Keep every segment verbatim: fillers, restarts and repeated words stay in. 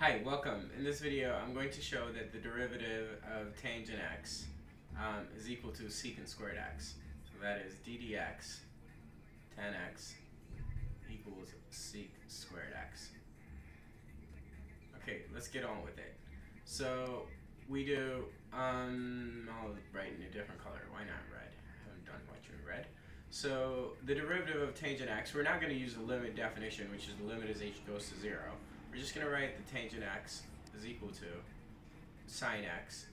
Hi, welcome. In this video I'm going to show that the derivative of tangent x um, is equal to secant squared x. So that is d dx tan x equals sec squared x. Okay, let's get on with it. So we do, um, I'll write in a different color, why not red? I haven't done much in red. So the derivative of tangent x, we're not going to use the limit definition, which is the limit as h goes to zero. We're just going to write the tangent x is equal to sine x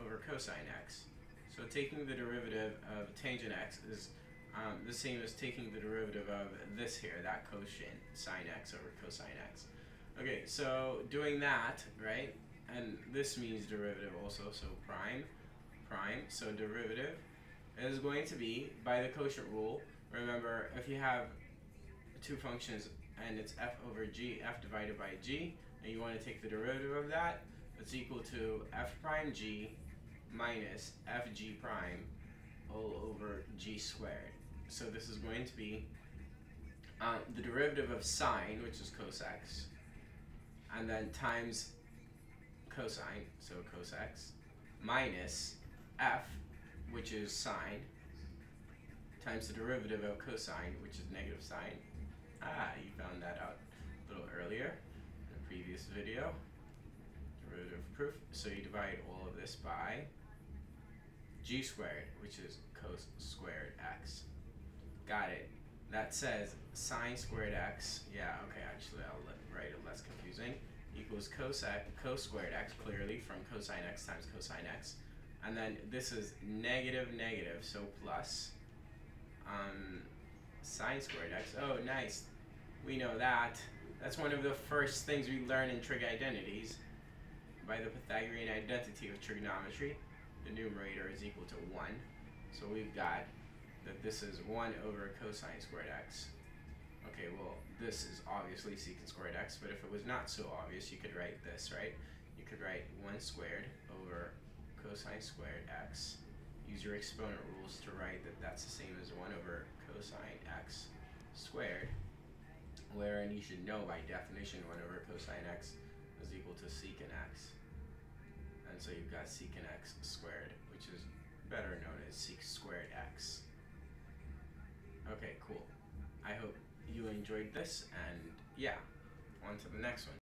over cosine x. So taking the derivative of tangent x is um, the same as taking the derivative of this here, that quotient, sine x over cosine x. Okay, so doing that, right, and this means derivative also, so prime, prime, so derivative is going to be, by the quotient rule, remember, if you have two functions, and it's f over g, f divided by g, and you want to take the derivative of that, it's equal to f prime g minus f g prime all over g squared. So this is going to be um, the derivative of sine, which is cos x, and then times cosine, so cos x, minus f, which is sine, times the derivative of cosine, which is negative sine. Ah, you found that out a little earlier in the previous video. Derivative proof. So you divide all of this by g squared, which is cos squared x. Got it. That says sine squared x, yeah, okay, actually I'll let, write it less confusing, equals cos, cos squared x, clearly, from cosine x times cosine x. And then this is negative negative, so plus um, sine squared x. Oh, nice. We know that. That's one of the first things we learn in trig identities. By the Pythagorean identity of trigonometry, the numerator is equal to one. So we've got that this is one over cosine squared x. Okay, well, this is obviously secant squared x, but if it was not so obvious, you could write this, right? You could write one squared over cosine squared x. Use your exponent rules to write that that's the same as one over cosine x squared, wherein you should know by definition one over cosine x is equal to secant x. And so you've got secant x squared, which is better known as sec squared x. Okay, cool. I hope you enjoyed this, and yeah, on to the next one.